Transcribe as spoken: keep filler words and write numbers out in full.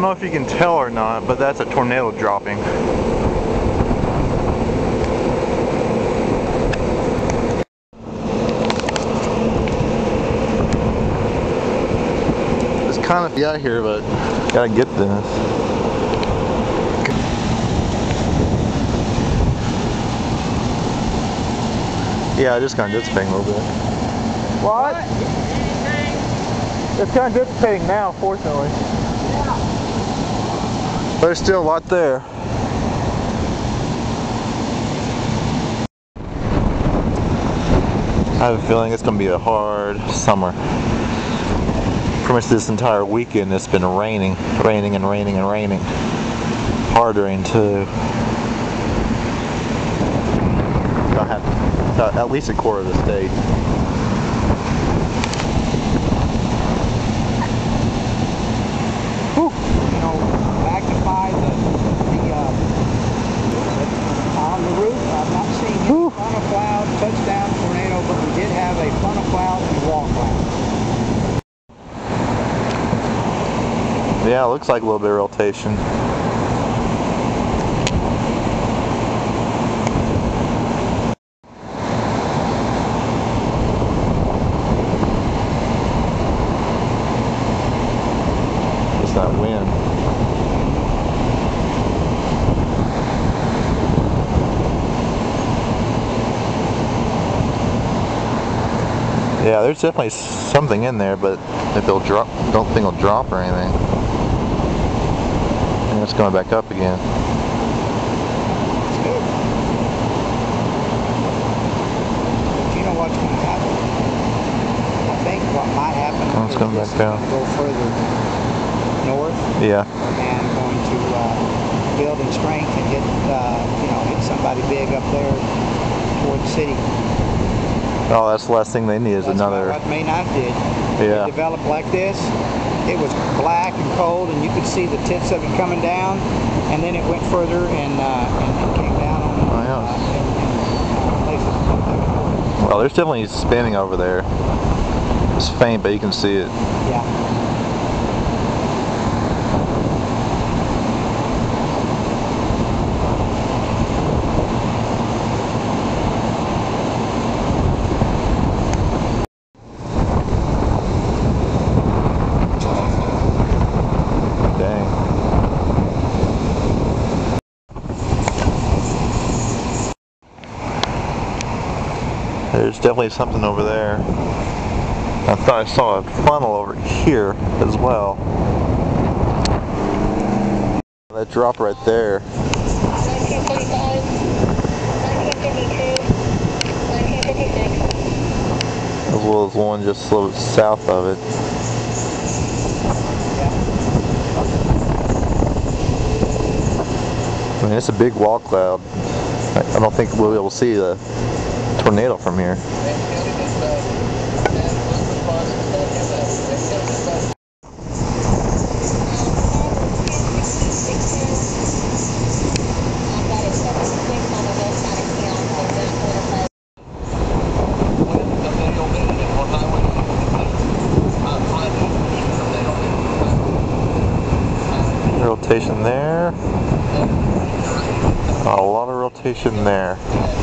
don't know if you can tell or not, but that's a tornado dropping. It's kind of be out here, but gotta get this. Yeah, I just kind of dissipating a little bit. What? It's kind of dissipating now, fortunately. Yeah. There's still a lot there. I have a feeling it's going to be a hard summer. Pretty much this entire weekend it's been raining, raining and raining and raining. Hard rain too. Uh, at least a quarter of the state. Whew. You know, magnify the, the uh, on the roof. I've not seen any funnel cloud, touchdown, tornado, but we did have a funnel cloud and wall cloud. Yeah, it looks like a little bit of rotation. That wind. Yeah, there's definitely something in there, but if it'll drop, don't think it'll drop or anything. And it's going back up again. You know what's going to happen? I think what might happen. Oh, it's going back down. Go further. North, yeah, and going to uh, build in strength and hit, uh, you know, hit somebody big up there toward the city. Oh, that's the last thing they need is that's another. That's what Maine I did. Yeah. It developed like this. It was black and cold, and you could see the tips of it coming down, and then it went further and uh, and came down on. Oh, yeah. uh, places. Well, there's definitely spinning over there. It's faint, but you can see it. Yeah. There's definitely something over there. I thought I saw a funnel over here as well. That drop right there. nineteen fifty-five, nineteen fifty-two, nineteen fifty-six. As well as one just a little south of it. I mean, it's a big wall cloud. I don't think we'll be able to see the tornado from here. Rotation there. A lot of rotation there.